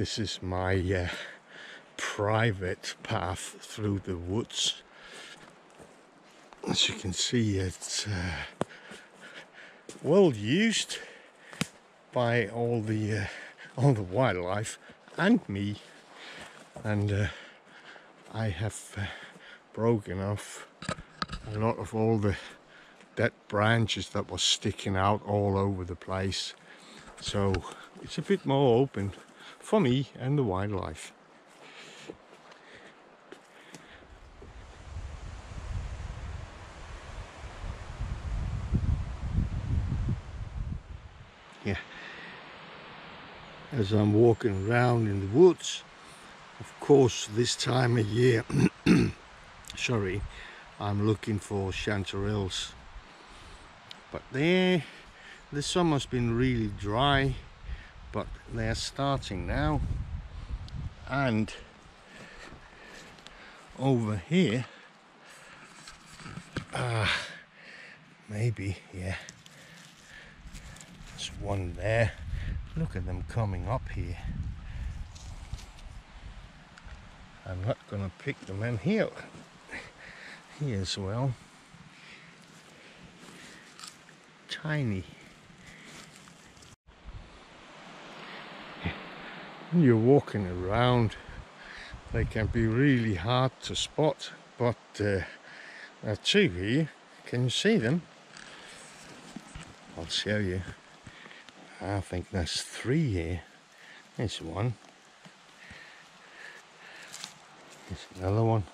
This is my private path through the woods. As you can see, it's well used by all the wildlife and me, and I have broken off a lot of all the dead branches that was sticking out all over the place, so it's a bit more open for me and the wildlife. As I'm walking around in the woods, of course, this time of year, sorry, I'm looking for chanterelles. But the summer's been really dry, but they're starting now. And over here, maybe, yeah, there's one there. Look at them coming up here. I'm not gonna pick them in here as well. Tiny. When you're walking around, they can be really hard to spot, but there are two here. Can you see them? I'll show you. I think there's three here. There's one. There's another one.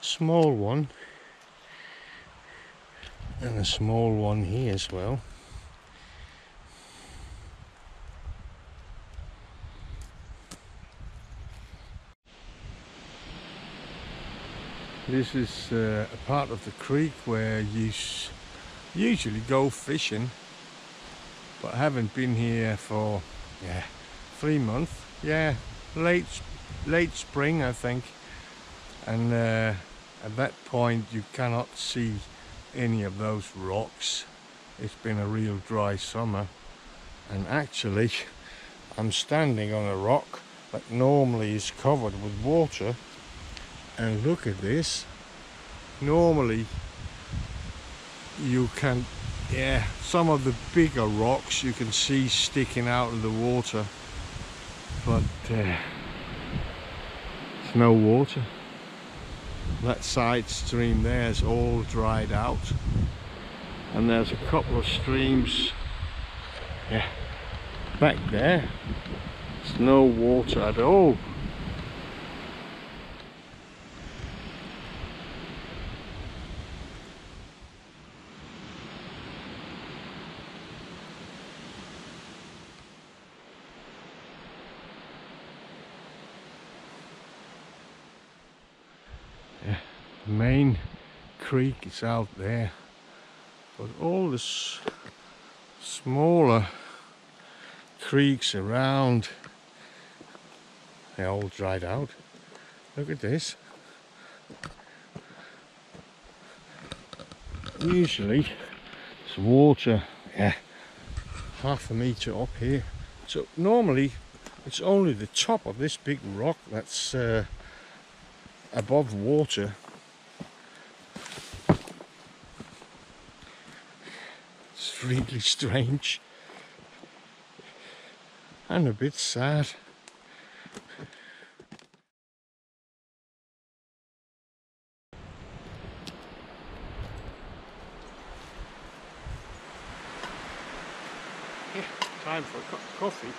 Small one. And a small one here as well. This is a part of the creek where you usually go fishing. But I haven't been here for 3 months. Yeah, late spring I think. And at that point you cannot see any of those rocks. It's been a real dry summer. And actually I'm standing on a rock that normally is covered with water. And look at this. Normally you can some of the bigger rocks you can see sticking out of the water, but there's no water. That side stream there is all dried out, and there's a couple of streams back there. There's no water at all. Main creek is out there, but all the smaller creeks around, they're all dried out. Look at this. Usually there's water half a meter up here, so normally it's only the top of this big rock that's above water. Really strange and a bit sad. Yeah, time for a cup of coffee.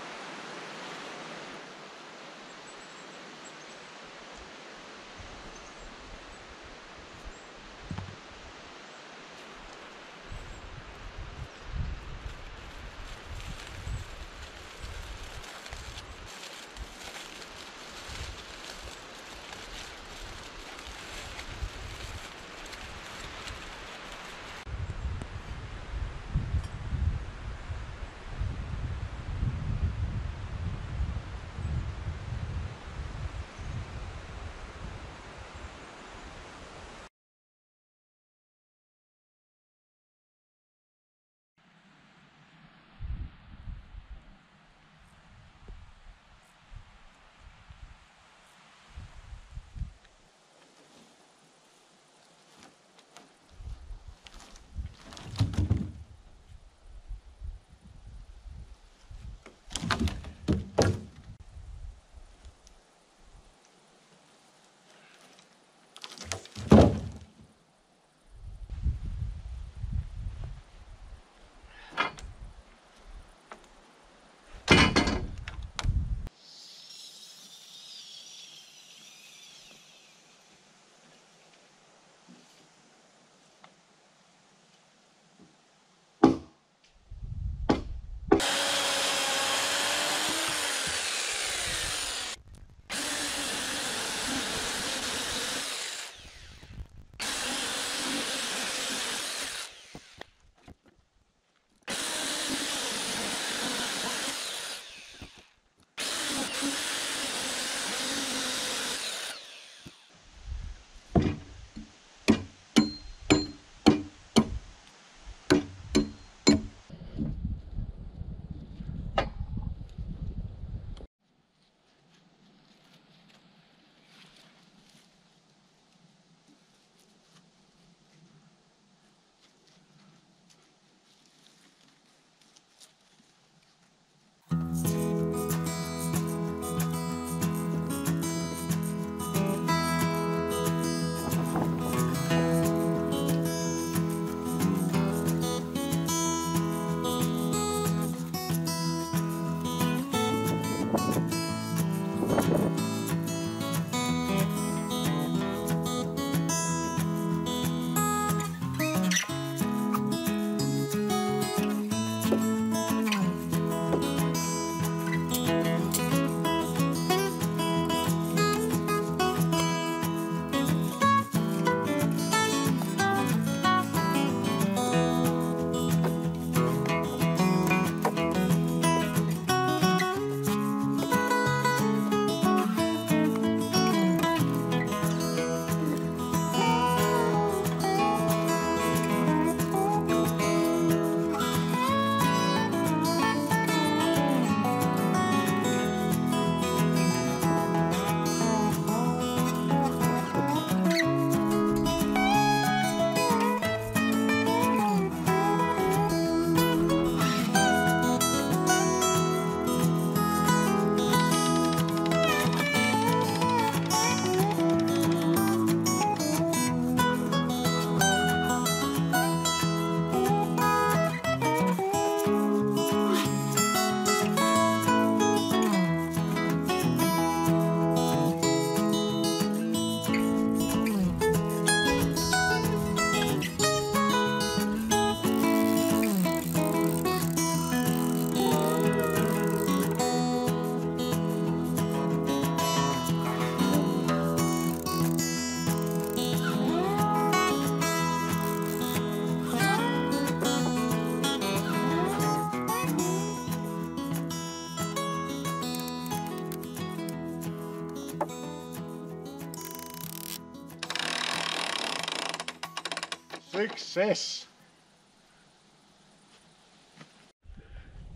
Success!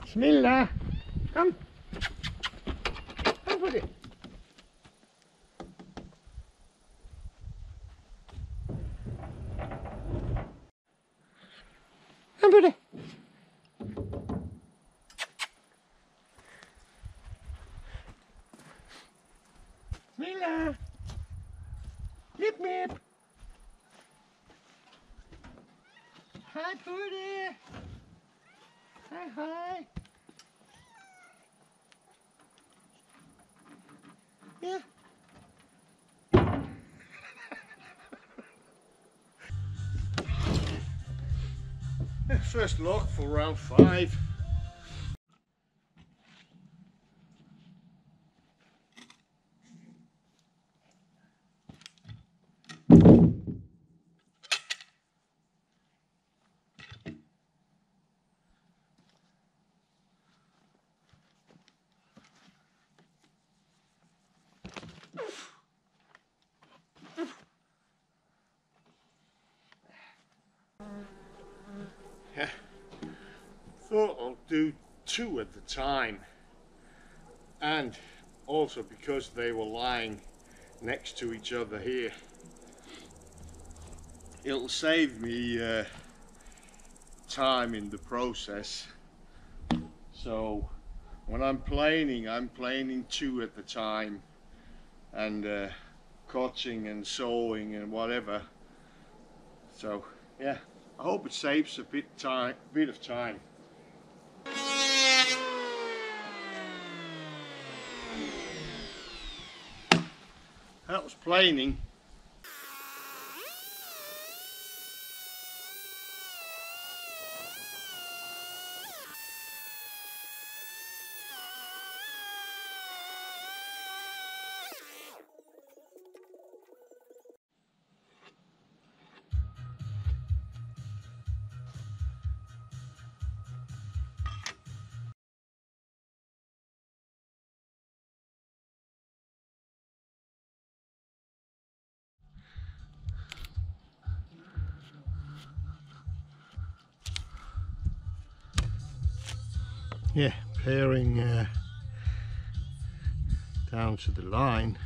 Smilla! Komm! Komm, Buddy! Komm, Buddy! Smilla! Miep, miep! Hi, Buddy! Hi, hi! Yeah. First log for round 5. Thought I'll do 2 at the time, and also because they were lying next to each other here, it'll save me time in the process. So when I'm planing 2 at the time, and cutting and sewing and whatever. So yeah, I hope it saves a bit of time. That was planing. Yeah, pairing down to the line.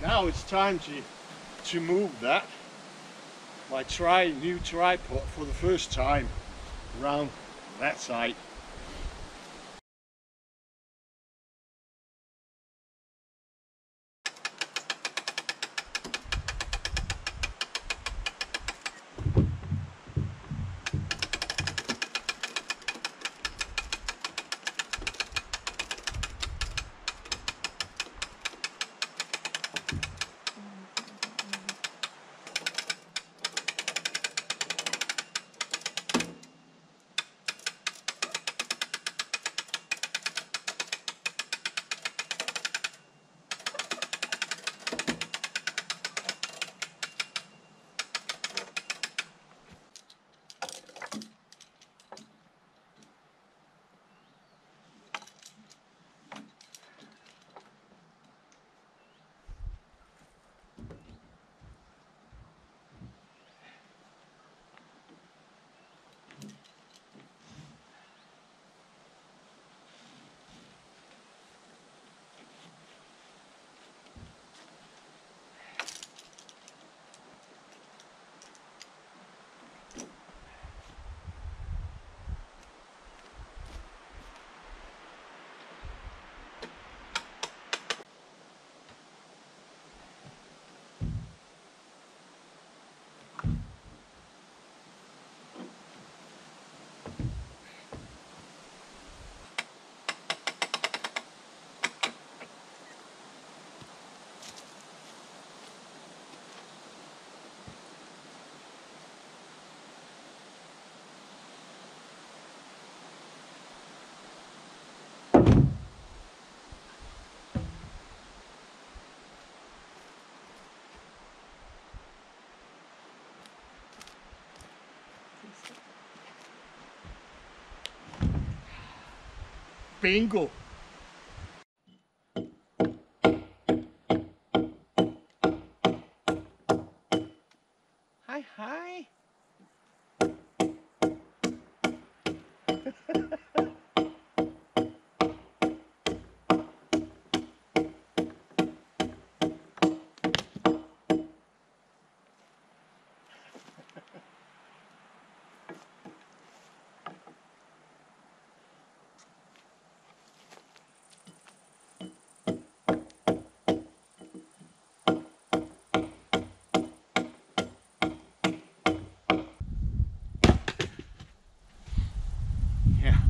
Now it's time to move that. My new tripod for the first time around that side. Bingo. Hi, hi.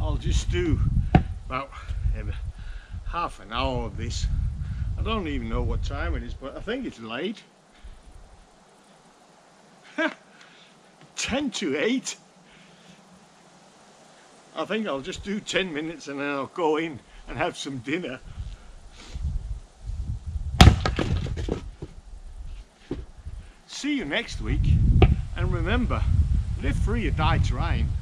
I'll just do about half an hour of this. I don't even know what time it is, but I think it's late. 10 to 8. I think I'll just do 10 minutes and then I'll go in and have some dinner. See you next week, and remember, live free or die trying.